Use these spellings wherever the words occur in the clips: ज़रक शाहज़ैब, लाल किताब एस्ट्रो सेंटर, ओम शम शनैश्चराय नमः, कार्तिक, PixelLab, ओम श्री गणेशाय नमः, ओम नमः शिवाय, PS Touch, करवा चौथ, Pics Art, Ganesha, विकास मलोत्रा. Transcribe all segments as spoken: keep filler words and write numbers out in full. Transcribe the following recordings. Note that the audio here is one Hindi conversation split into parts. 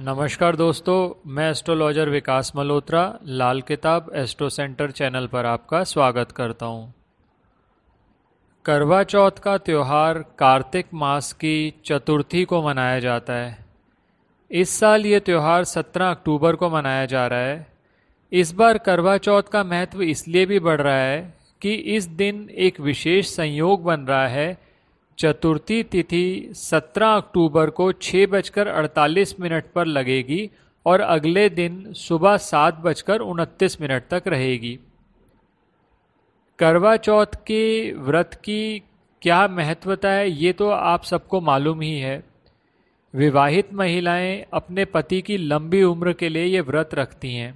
नमस्कार दोस्तों, मैं एस्ट्रोलॉजर विकास मलोत्रा लाल किताब एस्ट्रो सेंटर चैनल पर आपका स्वागत करता हूं। करवा चौथ का त्यौहार कार्तिक मास की चतुर्थी को मनाया जाता है। इस साल ये त्यौहार सत्रह अक्टूबर को मनाया जा रहा है। इस बार करवा चौथ का महत्व इसलिए भी बढ़ रहा है कि इस दिन एक विशेष संयोग बन रहा है। चतुर्थी तिथि सत्रह अक्टूबर को छः बजकर अड़तालीस मिनट पर लगेगी और अगले दिन सुबह सात बजकर उनतीस मिनट तक रहेगी। करवा चौथ के व्रत की क्या महत्वता है ये तो आप सबको मालूम ही है। विवाहित महिलाएं अपने पति की लंबी उम्र के लिए ये व्रत रखती हैं।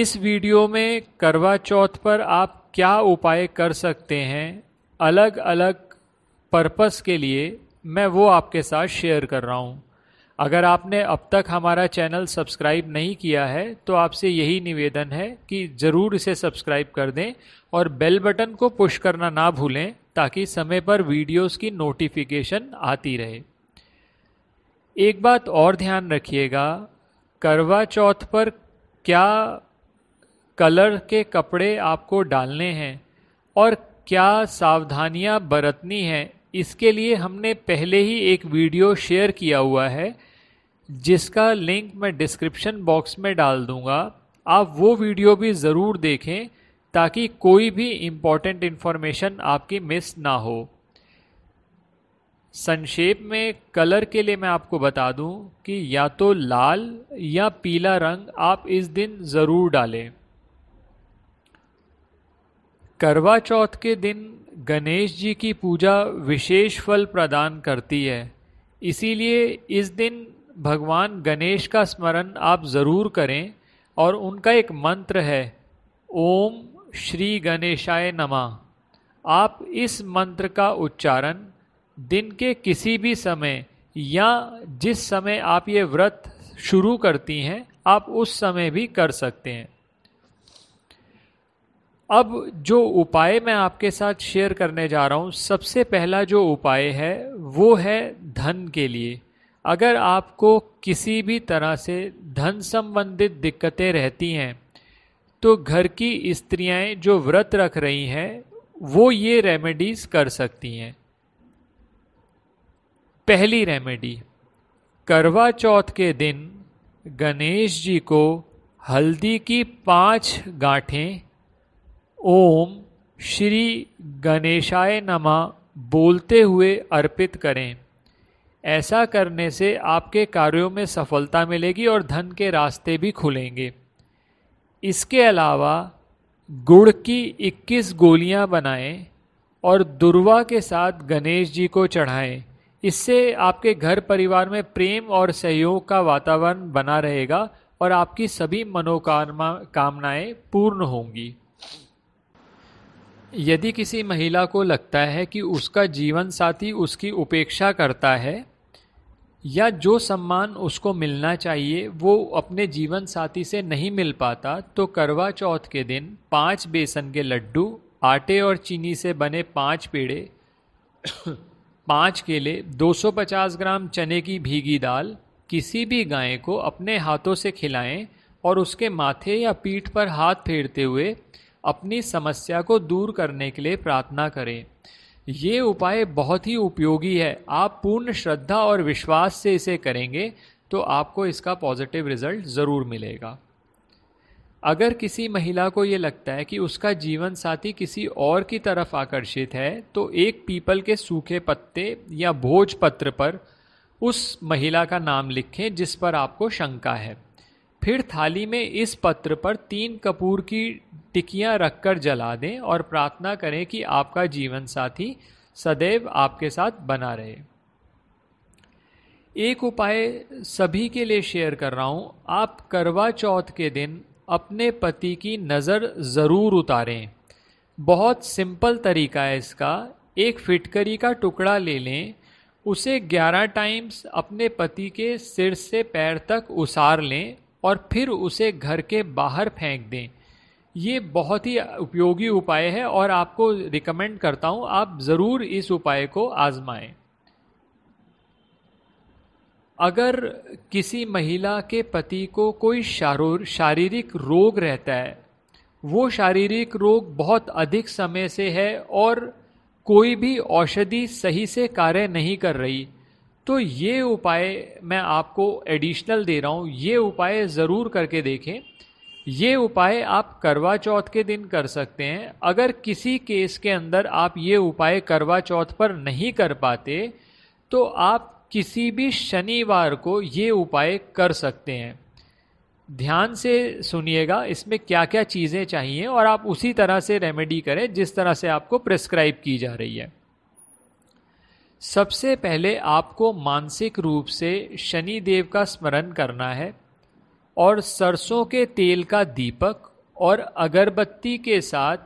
इस वीडियो में करवा चौथ पर आप क्या उपाय कर सकते हैं अलग अलग पर्पस के लिए, मैं वो आपके साथ शेयर कर रहा हूँ। अगर आपने अब तक हमारा चैनल सब्सक्राइब नहीं किया है तो आपसे यही निवेदन है कि ज़रूर इसे सब्सक्राइब कर दें और बेल बटन को पुश करना ना भूलें ताकि समय पर वीडियोस की नोटिफिकेशन आती रहे। एक बात और ध्यान रखिएगा, करवा चौथ पर क्या कलर के कपड़े आपको डालने हैं और क्या सावधानियां बरतनी हैं, इसके लिए हमने पहले ही एक वीडियो शेयर किया हुआ है जिसका लिंक मैं डिस्क्रिप्शन बॉक्स में डाल दूंगा। आप वो वीडियो भी ज़रूर देखें ताकि कोई भी इम्पॉर्टेंट इन्फॉर्मेशन आपकी मिस ना हो। संक्षेप में कलर के लिए मैं आपको बता दूं कि या तो लाल या पीला रंग आप इस दिन ज़रूर डालें। करवा चौथ के दिन गणेश जी की पूजा विशेष फल प्रदान करती है, इसीलिए इस दिन भगवान गणेश का स्मरण आप ज़रूर करें और उनका एक मंत्र है ओम श्री गणेशाय नमः। आप इस मंत्र का उच्चारण दिन के किसी भी समय या जिस समय आप ये व्रत शुरू करती हैं आप उस समय भी कर सकते हैं। अब जो उपाय मैं आपके साथ शेयर करने जा रहा हूँ, सबसे पहला जो उपाय है वो है धन के लिए। अगर आपको किसी भी तरह से धन संबंधित दिक्कतें रहती हैं तो घर की स्त्रियाँ जो व्रत रख रही हैं वो ये रेमेडीज़ कर सकती हैं। पहली रेमेडी, करवा चौथ के दिन गणेश जी को हल्दी की पाँच गांठें ओम श्री गणेशाय नमः बोलते हुए अर्पित करें। ऐसा करने से आपके कार्यों में सफलता मिलेगी और धन के रास्ते भी खुलेंगे। इसके अलावा गुड़ की इक्कीस गोलियां बनाएं और दुर्वा के साथ गणेश जी को चढ़ाएं। इससे आपके घर परिवार में प्रेम और सहयोग का वातावरण बना रहेगा और आपकी सभी मनोकामना कामनाएं पूर्ण होंगी। यदि किसी महिला को लगता है कि उसका जीवन साथी उसकी उपेक्षा करता है या जो सम्मान उसको मिलना चाहिए वो अपने जीवन साथी से नहीं मिल पाता, तो करवा चौथ के दिन पाँच बेसन के लड्डू, आटे और चीनी से बने पाँच पेड़े, पाँच केले, दो सौ पचास ग्राम चने की भीगी दाल किसी भी गाय को अपने हाथों से खिलाएं और उसके माथे या पीठ पर हाथ फेरते हुए अपनी समस्या को दूर करने के लिए प्रार्थना करें। ये उपाय बहुत ही उपयोगी है। आप पूर्ण श्रद्धा और विश्वास से इसे करेंगे तो आपको इसका पॉजिटिव रिजल्ट ज़रूर मिलेगा। अगर किसी महिला को ये लगता है कि उसका जीवन साथी किसी और की तरफ आकर्षित है तो एक पीपल के सूखे पत्ते या भोजपत्र पर उस महिला का नाम लिखें जिस पर आपको शंका है। फिर थाली में इस पत्र पर तीन कपूर की टिकियां रखकर जला दें और प्रार्थना करें कि आपका जीवन साथी सदैव आपके साथ बना रहे। एक उपाय सभी के लिए शेयर कर रहा हूं, आप करवा चौथ के दिन अपने पति की नज़र ज़रूर उतारें। बहुत सिंपल तरीका है इसका। एक फिटकरी का टुकड़ा ले लें, उसे ग्यारह टाइम्स अपने पति के सिर से पैर तक उसार लें और फिर उसे घर के बाहर फेंक दें। ये बहुत ही उपयोगी उपाय है और आपको रिकमेंड करता हूँ आप ज़रूर इस उपाय को आजमाएं। अगर किसी महिला के पति को कोई शारीरिक रोग रहता है, वो शारीरिक रोग बहुत अधिक समय से है और कोई भी औषधि सही से कार्य नहीं कर रही, तो ये उपाय मैं आपको एडिशनल दे रहा हूँ, ये उपाय ज़रूर करके देखें। ये उपाय आप करवा चौथ के दिन कर सकते हैं। अगर किसी केस के अंदर आप ये उपाय करवा चौथ पर नहीं कर पाते तो आप किसी भी शनिवार को ये उपाय कर सकते हैं। ध्यान से सुनिएगा इसमें क्या क्या चीज़ें चाहिए और आप उसी तरह से रेमेडी करें जिस तरह से आपको प्रिस्क्राइब की जा रही है। सबसे पहले आपको मानसिक रूप से शनि देव का स्मरण करना है और सरसों के तेल का दीपक और अगरबत्ती के साथ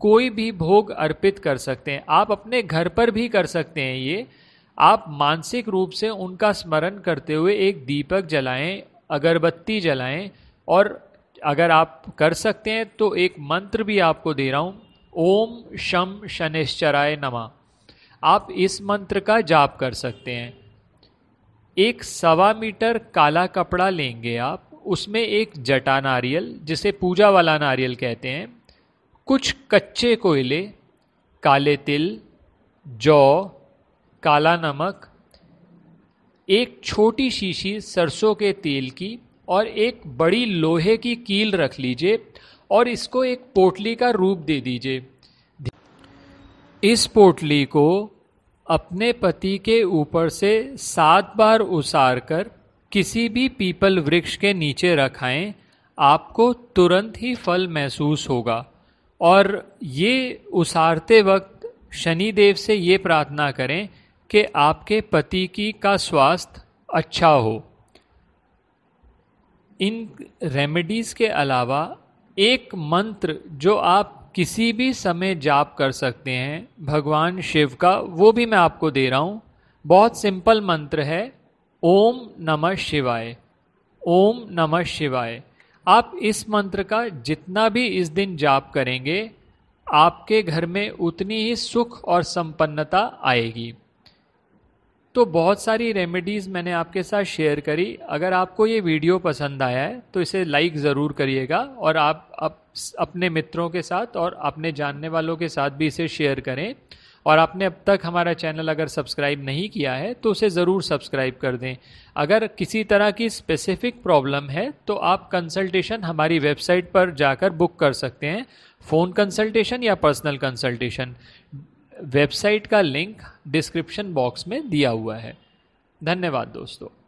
कोई भी भोग अर्पित कर सकते हैं। आप अपने घर पर भी कर सकते हैं। ये आप मानसिक रूप से उनका स्मरण करते हुए एक दीपक जलाएं, अगरबत्ती जलाएं और अगर आप कर सकते हैं तो एक मंत्र भी आपको दे रहा हूँ, ओम शम शनैश्चराय नमः। आप इस मंत्र का जाप कर सकते हैं। एक सवा मीटर काला कपड़ा लेंगे आप, उसमें एक जटा नारियल जिसे पूजा वाला नारियल कहते हैं, कुछ कच्चे कोयले, काले तिल, जौ, काला नमक, एक छोटी शीशी सरसों के तेल की और एक बड़ी लोहे की कील रख लीजिए और इसको एक पोटली का रूप दे दीजिए। इस पोटली को अपने पति के ऊपर से सात बार उसारकर किसी भी पीपल वृक्ष के नीचे रखाएं, आपको तुरंत ही फल महसूस होगा। और ये उसारते वक्त शनि देव से ये प्रार्थना करें कि आपके पति की का स्वास्थ्य अच्छा हो। इन रेमेडीज़ के अलावा एक मंत्र जो आप किसी भी समय जाप कर सकते हैं भगवान शिव का, वो भी मैं आपको दे रहा हूँ। बहुत सिंपल मंत्र है, ओम नमः शिवाय। ओम नमः शिवाय। आप इस मंत्र का जितना भी इस दिन जाप करेंगे आपके घर में उतनी ही सुख और संपन्नता आएगी। तो बहुत सारी रेमेडीज़ मैंने आपके साथ शेयर करी। अगर आपको ये वीडियो पसंद आया है तो इसे लाइक ज़रूर करिएगा और आप अप, अपने मित्रों के साथ और अपने जानने वालों के साथ भी इसे शेयर करें। और आपने अब तक हमारा चैनल अगर सब्सक्राइब नहीं किया है तो उसे ज़रूर सब्सक्राइब कर दें। अगर किसी तरह की स्पेसिफिक प्रॉब्लम है तो आप कंसल्टेशन हमारी वेबसाइट पर जाकर बुक कर सकते हैं, फ़ोन कंसल्टेशन या पर्सनल कंसल्टेशन। वेबसाइट का लिंक डिस्क्रिप्शन बॉक्स में दिया हुआ है। धन्यवाद दोस्तों।